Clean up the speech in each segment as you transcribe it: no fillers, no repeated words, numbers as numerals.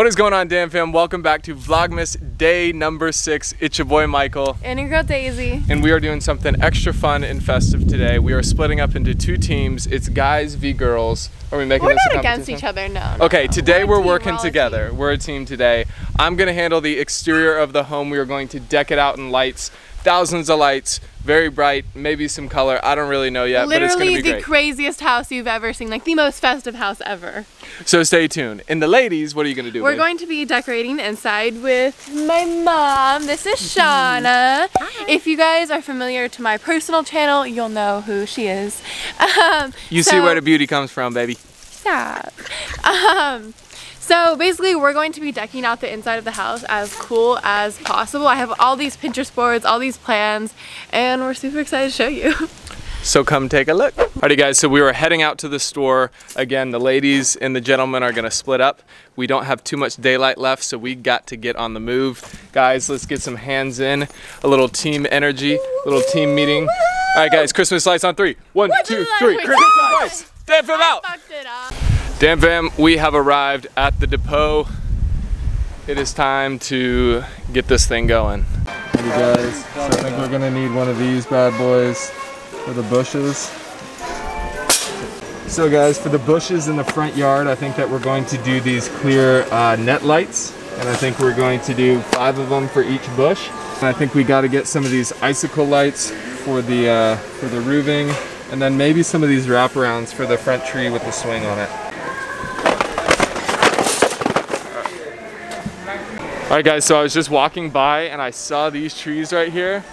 What is going on, DAM Fam? Welcome back to Vlogmas day number 6. It's your boy Michael. And your girl Daisy. And we are doing something extra fun and festive today. We are splitting up into 2 teams. It's guys v girls. Are we making this a competition? We're not against each other, no. Okay, today we're working together. We're a team today. I'm going to handle the exterior of the home. We are going to deck it out in lights. Thousands of lights, very bright, maybe some color. I don't really know yet, but it's going to be great. Literally the craziest house you've ever seen, like the most festive house ever. So stay tuned. And the ladies, what are you going to do? We're going to be decorating inside with my mom. This is Shauna. Hi. If you guys are familiar to my personal channel, you'll know who she is. You see where the beauty comes from, baby. Stop. So basically we're going to be decking out the inside of the house as cool as possible. I have all these Pinterest boards, all these plans, and we're super excited to show you. So come take a look. Alrighty guys, so we were heading out to the store. Again, the ladies and the gentlemen are gonna split up. We don't have too much daylight left, so we got to get on the move. Guys, let's get some hands in. A little team energy, a little team meeting. Alright guys, Christmas lights on 3. 1, 2, 3, Christmas lights! Damn them out! Fucked it up. DAM Fam, we have arrived at the depot. It is time to get this thing going. Hey guys, so I think we're gonna need one of these bad boys for the bushes. So guys, for the bushes in the front yard, I think that we're going to do these clear net lights. And I think we're going to do 5 of them for each bush. And I think we gotta get some of these icicle lights for the roofing. And then maybe some of these wraparounds for the front tree with the swing on it. Alright guys, so I was just walking by and I saw these trees right here,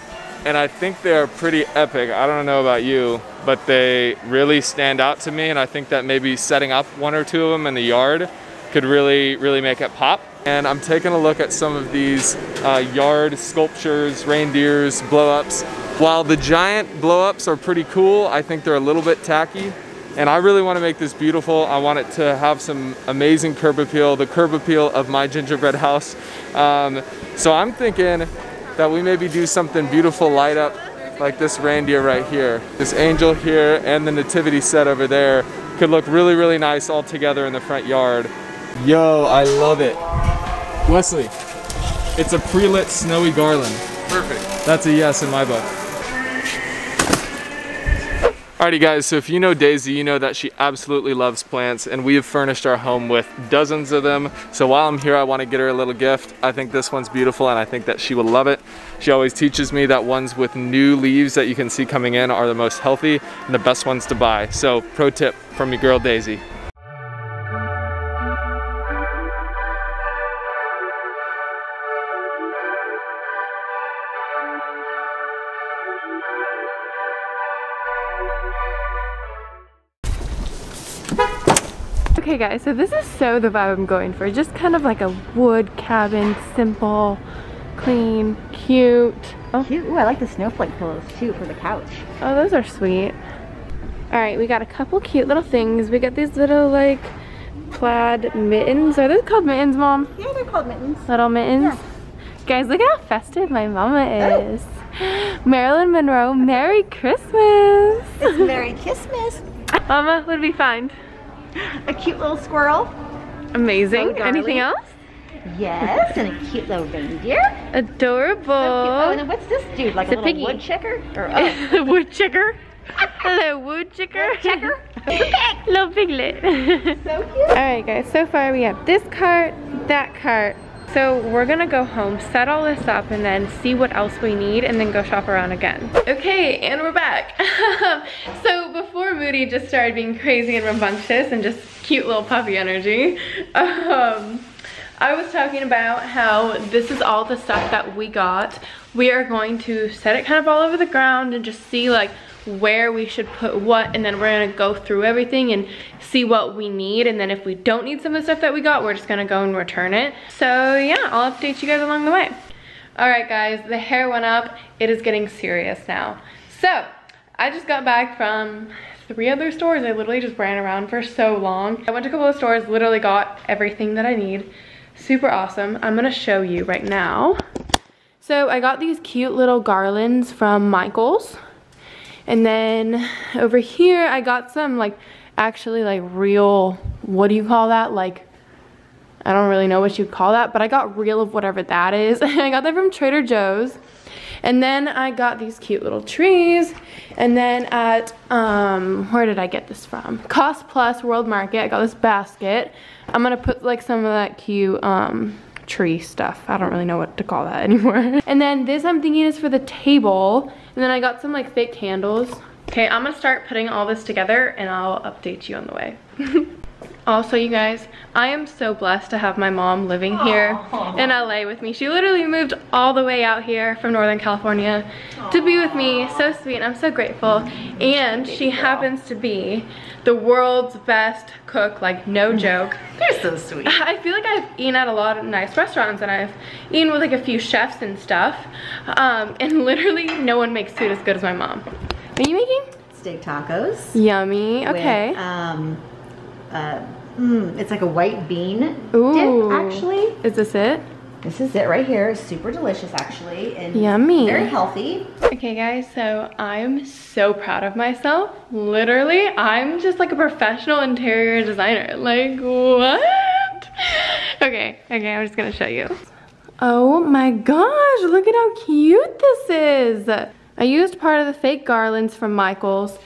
and I think they're pretty epic. I don't know about you, but they really stand out to me, and I think that maybe setting up 1 or 2 of them in the yard could really make it pop. And I'm taking a look at some of these yard sculptures, reindeers, blow-ups. While the giant blow-ups are pretty cool, I think they're a little bit tacky. And I really want to make this beautiful. I want it to have some amazing curb appeal, the curb appeal of my gingerbread house. So I'm thinking that we maybe do something beautiful, light up like this reindeer right here. This angel here and the nativity set over there could look really nice all together in the front yard. Yo, I love it. Wesley, it's a pre-lit snowy garland. Perfect. That's a yes in my book. Alrighty guys, so if you know Daisy, you know that she absolutely loves plants, and we have furnished our home with dozens of them. So while I'm here, I want to get her a little gift. I think this one's beautiful and I think that she will love it. She always teaches me that ones with new leaves that you can see coming in are the most healthy and the best ones to buy. So pro tip from your girl Daisy. Okay guys, so this is so the vibe I'm going for. Just kind of like a wood cabin, simple, clean, cute. Oh. Cute, ooh, I like the snowflake pillows too for the couch. Oh, those are sweet. All right, we got a couple cute little things. We got these little like plaid mittens. Are those called mittens, Mom? Yeah, they're called mittens. Little mittens. Yeah. Guys, look how festive my mama is. Oh. Marilyn Monroe, Merry Christmas. It's Merry Christmas. Mama, what did we find? A cute little squirrel. Amazing. Oh, anything else? Yes, and a cute little reindeer. Adorable. So oh, and then what's this dude? Like it's a little woodchucker? Or a woodchucker? Hello, woodchucker. Woodchucker. Little piglet. So cute. All right, guys. So far, we have this cart, that cart. So we're gonna go home, set all this up, and then see what else we need, and then go shop around again. Okay, and we're back. So before Moody just started being crazy and rambunctious and just cute little puppy energy, I was talking about how this is all the stuff that we got. We are going to set it kind of all over the ground and just see like where we should put what, and then we're gonna go through everything and see what we need, and then if we don't need some of the stuff that we got, we're just gonna go and return it. So yeah, I'll update you guys along the way. All right guys, the hair went up. It is getting serious now. So I just got back from 3 other stores. I literally just ran around for so long. I went to a couple of stores, literally got everything that I need. Super awesome. I'm gonna show you right now. So I got these cute little garlands from Michael's. And then over here, I got some like, actually like real, what do you call that? Like, I don't really know what you'd call that, but I got reel of whatever that is. I got that from Trader Joe's. And then I got these cute little trees. And then at, where did I get this from? Cost Plus World Market. I got this basket. I'm going to put like some of that cute tree stuff. I don't really know what to call that anymore. And then this I'm thinking is for the table. And then I got some like fake candles. Okay, I'm going to start putting all this together and I'll update you on the way. Also, you guys, I am so blessed to have my mom living here in LA with me. She literally moved all the way out here from Northern California to be with me. So sweet, and I'm so grateful. And she happens to be the world's best cook, like no joke. You're so sweet. I feel like I've eaten at a lot of nice restaurants and I've eaten with like a few chefs and stuff. And literally no one makes food as good as my mom. Are you making? Steak tacos. Yummy, okay. With, it's like a white bean dip, actually. Is this it? This is it right here. It's super delicious, actually. And yummy. Very healthy. Okay, guys, so I'm so proud of myself. Literally, I'm just like a professional interior designer. Like, what? Okay, I'm just gonna show you. Oh my gosh, look at how cute this is. I used part of the fake garlands from Michael's.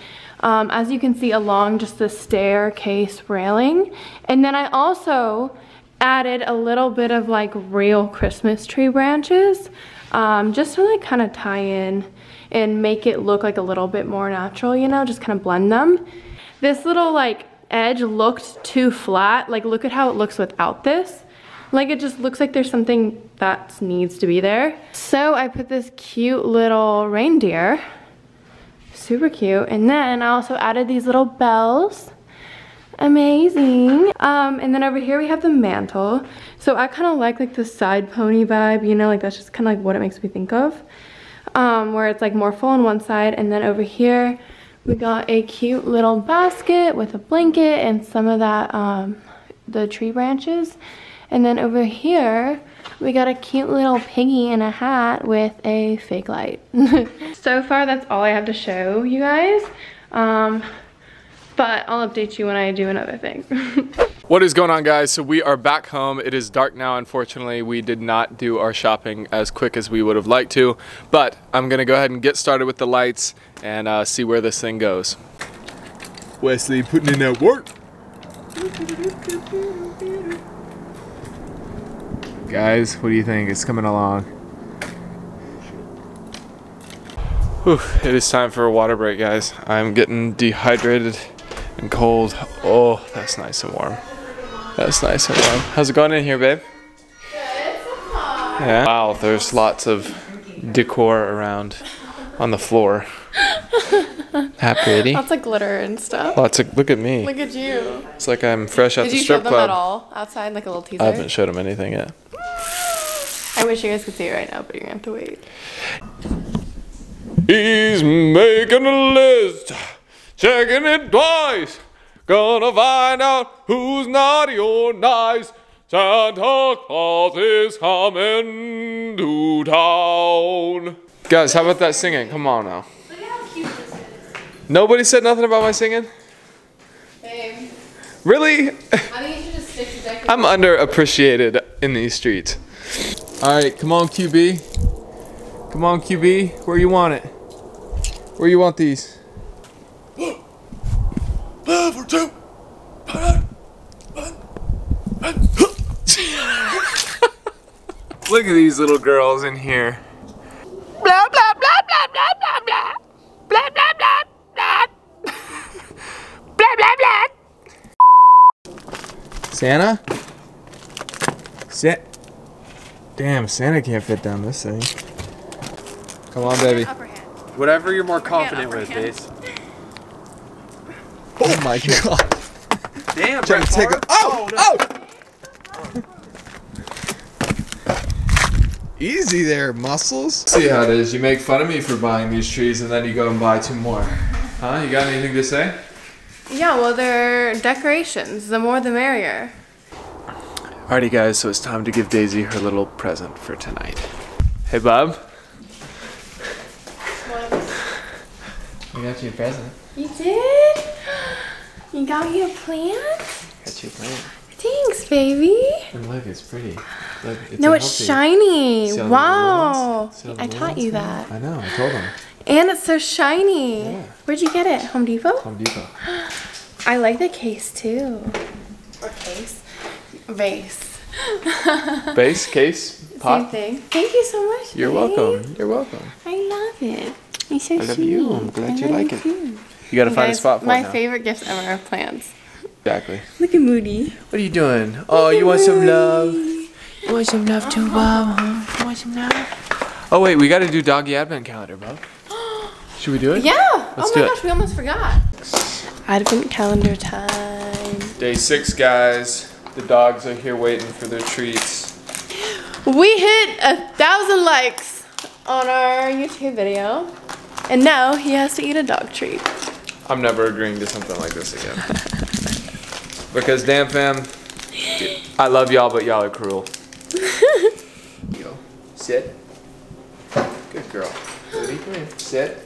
As you can see along just the staircase railing. And then I also added a little bit of like real Christmas tree branches just to like kind of tie in and make it look like a little bit more natural, you know, just kind of blend them. This little like edge looked too flat. Like look at how it looks without this. Like it just looks like there's something that needs to be there. So I put this cute little reindeer. Super cute. And then I also added these little bells. Amazing. And then over here we have the mantle. So I kind of like the side pony vibe, you know, like that's just kind of like what it makes me think of. Where it's like more full on one side. And then over here we got a cute little basket with a blanket and some of that, the tree branches. And then over here we got a cute little piggy in a hat with a fake light. So far, that's all I have to show you guys. But I'll update you when I do another thing. What is going on, guys? So we are back home. It is dark now. Unfortunately, we did not do our shopping as quick as we would have liked to. But I'm going to go ahead and get started with the lights and see where this thing goes. Wesley putting in that work. Guys, what do you think? It's coming along. Whew, it is time for a water break, guys. I'm getting dehydrated and cold. Oh, that's nice and warm. That's nice and warm. How's it going in here, babe? Good, so far. Yeah. Wow, there's lots of decor around on the floor. Happy Eddie. Lots of glitter and stuff. Lots of, look at me. Look at you. It's like I'm fresh out the strip club. Did you show them at all outside, like a little teaser? I haven't showed them anything yet. I wish you guys could see it right now, but you're gonna have to wait. He's making a list, checking it twice. Gonna find out who's naughty or nice. Santa Claus is coming to town. Guys, how about that singing? Come on now. Look at how cute this is. Nobody said nothing about my singing? Babe. Really? I think you should just stick to decorating. I'm underappreciated in these streets. Alright, come on QB. Come on QB. Where you want it? Where you want these? 1, 2. Look at these little girls in here. Blah blah blah blah blah blah blah. Blah blah blah blah. Blah blah blah. Santa? Sit. Damn, Santa can't fit down this thing. Come on, baby. Whatever you're more confident with, Daisy. Oh my god. Damn, trying to take a. Oh! Oh! Easy there, muscles. See how it is. You make fun of me for buying these trees and then you go and buy 2 more. Huh? You got anything to say? Yeah, well, they're decorations. The more the merrier. Alrighty guys, so it's time to give Daisy her little present for tonight. Hey Bob. What? I got you a present. You did? You got me a plant? Got you a plant. Thanks, baby. And look, it's pretty. Look, it's no, it's shiny. Wow. I taught you that. I know, I told him. And it's so shiny. Yeah. Where'd you get it? Home Depot? Home Depot. I like the case too. Or case. Vase. Vase, case, pot. Same thing. Thank you so much. You're welcome. You're welcome. I love it. It's so sweet. I love you. I'm glad you like it. You gotta find a spot for it now. My favorite gifts ever are plants. Exactly. Look at Moody. What are you doing? Oh, you want some love? You want some love too, Bob? You want some love? Oh wait, we gotta do doggy advent calendar, Bob. Should we do it? Yeah. Let's do it. Oh my gosh, we almost forgot. Advent calendar time. Day 6, guys. The dogs are here waiting for their treats. We hit 1,000 likes on our YouTube video, and now he has to eat a dog treat. I'm never agreeing to something like this again. Because damn fam, I love y'all, but y'all are cruel. Yo, sit. Good girl. Come here. Sit.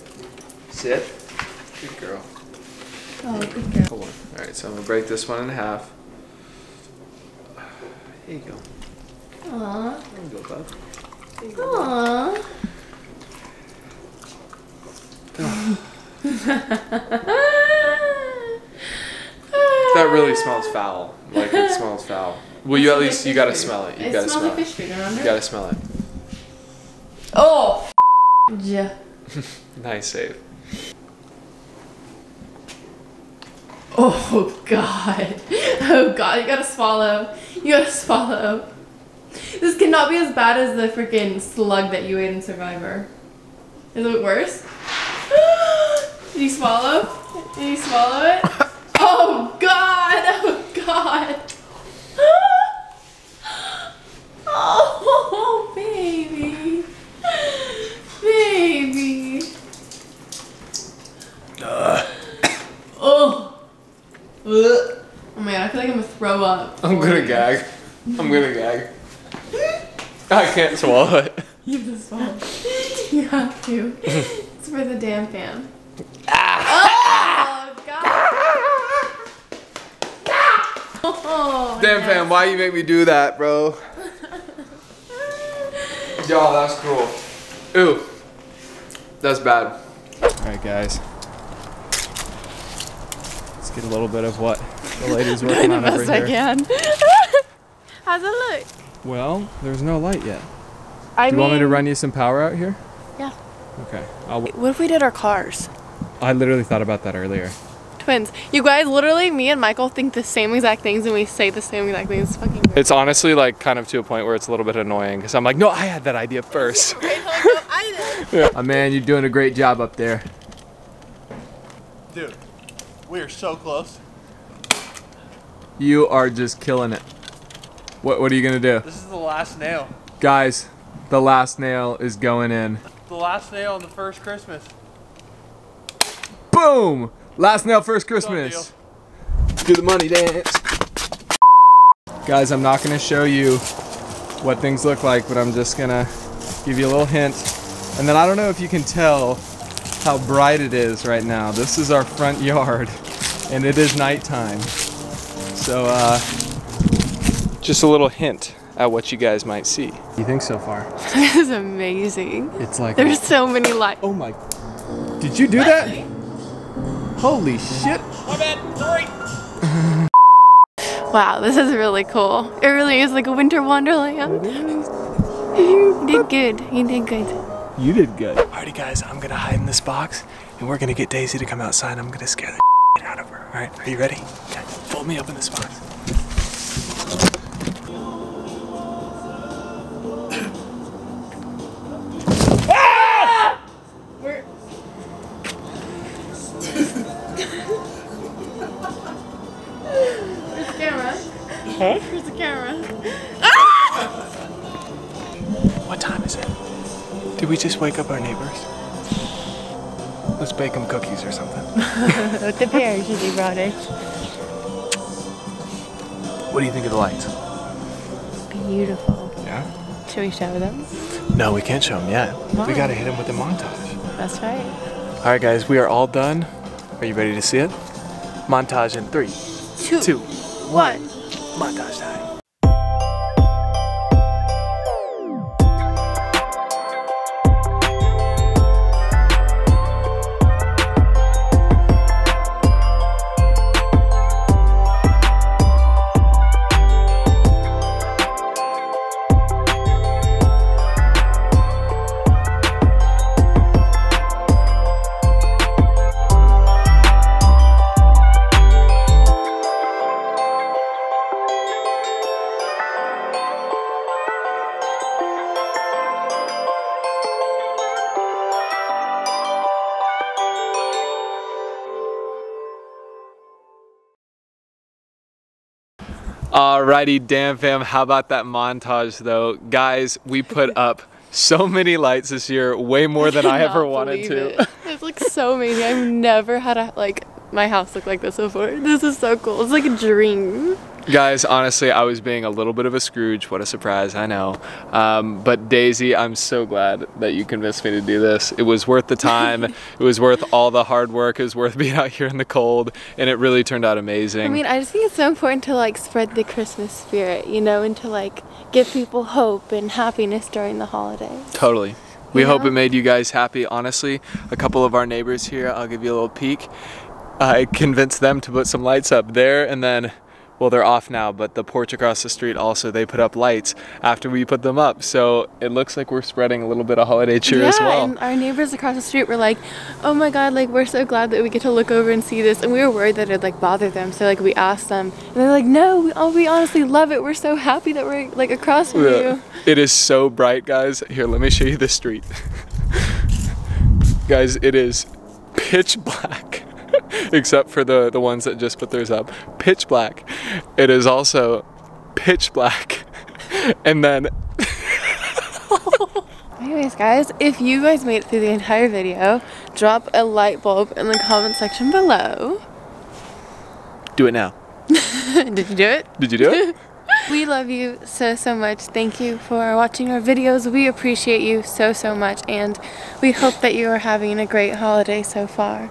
Sit. Good girl. Oh, good girl. Hold on. All right, so I'm gonna break this one in half. There you go. Aww. There you go, bud. There you go. Aww. That really smells foul. Like, it smells foul. Well, you at least, you gotta smell it. You gotta smell it. You gotta smell it. Oh, yeah. Nice save. Oh, God. Oh, God. You gotta swallow. You gotta swallow. This cannot be as bad as the freaking slug that you ate in Survivor. Is it worse? Did you swallow? Did you swallow it? Oh God! Oh God! Oh baby! Baby! Oh! Oh my God! I feel like I'm gonna throw up. I'm gonna gag. I'm gonna gag. I can't swallow it. You have to swallow. You have to. It's for the damn fam. Ah. Oh God! Ah. Oh, damn yes. Fam, why you make me do that, bro? Y'all, that's cruel. Ooh, that's bad. All right, guys, let's get a little bit of what the lady's working on over here. Doing the best I can. How's it look? Well, there's no light yet. Do you want me to run you some power out here? Yeah. Okay. What if we did our cars? I literally thought about that earlier. Twins. You guys, literally, me and Michael think the same exact things and we say the same exact things. It's fucking weird. It's honestly like kind of to a point where it's a little bit annoying because I'm like, no, I had that idea first. Right? No, I did. Yeah. Oh, man, you're doing a great job up there. Dude, we are so close. You are just killing it. What are you going to do? This is the last nail. Guys, the last nail is going in. The last nail on the first Christmas. Boom! Last nail, first Christmas. Do the money dance. Guys, I'm not gonna show you what things look like, but I'm just gonna give you a little hint. And then I don't know if you can tell how bright it is right now. This is our front yard, and it is nighttime. So, just a little hint at what you guys might see. What do you think so far? This is amazing. It's like there's so many lights. Oh my! Did you do that? Holy shit. My bad. Sorry. Wow, this is really cool. It really is like a winter wonderland. You did good. You did good. You did good. Alrighty guys, I'm gonna hide in this box and we're gonna get Daisy to come outside and I'm gonna scare the shit out of her. Alright, are you ready? Okay, fold me up in this box. Huh? Here's the camera. Ah! What time is it? Did we just wake up our neighbors? Let's bake them cookies or something. With the pears you brought it. What do you think of the lights? Beautiful. Yeah? Should we show them? No, we can't show them yet. Why? We gotta hit them with the montage. That's right. All right, guys, we are all done. Are you ready to see it? Montage in 3, 2, 1. Montage time. Alrighty, Dam Fam, how about that montage though? Guys, we put up so many lights this year, way more than I ever wanted to. It looks so amazing. I've never had a, like, my house look like this before. This is so cool. It's like a dream. Guys, honestly, I was being a little bit of a Scrooge. What a surprise, I know. But Daisy, I'm so glad that you convinced me to do this. It was worth the time. It was worth all the hard work. It was worth being out here in the cold. And it really turned out amazing. I mean, I just think it's so important to like spread the Christmas spirit, you know, and to like give people hope and happiness during the holidays. Totally. We hope it made you guys happy. Honestly, a couple of our neighbors here, I'll give you a little peek. I convinced them to put some lights up there, and then, well, they're off now, but the porch across the street also, they put up lights after we put them up. So it looks like we're spreading a little bit of holiday cheer as well. And our neighbors across the street were like, oh my God, like we're so glad that we get to look over and see this. And we were worried that it'd like bother them. So like we asked them and they're like, no, we honestly love it. We're so happy that we're like across from you. It is so bright, guys. Here, let me show you the street. Guys, it is pitch black. Except for the ones that just put theirs up. Pitch black. It is also pitch black. And then... Anyways, guys, if you guys made it through the entire video, drop a light bulb in the comment section below. Do it now. Did you do it? Did you do it? We love you so, so much. Thank you for watching our videos. We appreciate you so, so much. And we hope that you are having a great holiday so far.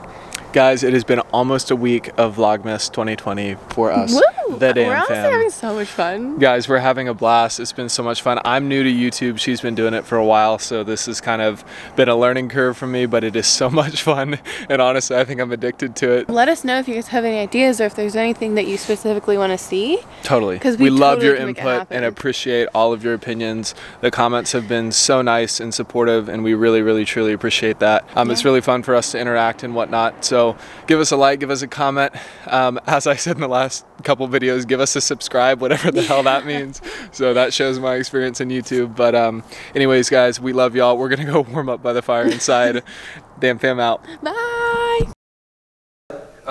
Guys, it has been almost a week of Vlogmas 2020 for us. Woo! The DAM Fam. We're honestly having so much fun. Guys, we're having a blast. It's been so much fun. I'm new to YouTube. She's been doing it for a while, so this has kind of been a learning curve for me, but it is so much fun, and honestly, I think I'm addicted to it. Let us know if you guys have any ideas or if there's anything that you specifically want to see. Totally. Because we love your input and appreciate all of your opinions. The comments have been so nice and supportive, and we really, really, truly appreciate that. It's really fun for us to interact and whatnot, so give us a like, give us a comment. As I said in the last couple videos, give us a subscribe, whatever the hell that means. So that shows my experience in YouTube. But anyways, guys, we love y'all. We're going to go warm up by the fire inside. Dam Fam out. Bye.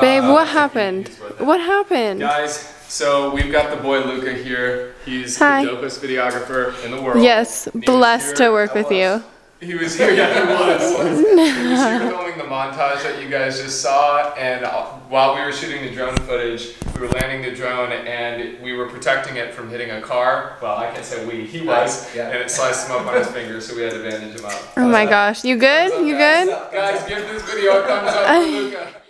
Babe, what happened? What happened? Guys, so we've got the boy Luca here. He's the dopest videographer in the world. Yes, blessed to work with you. He was here, yeah, he was here filming the montage that you guys just saw, and while we were shooting the drone footage, we were landing the drone and we were protecting it from hitting a car. Well, I can't say we, he was, and it sliced him up on his finger, so we had to bandage him up. Oh my gosh, you good? You good? Guys, give this video a thumbs up for Luca.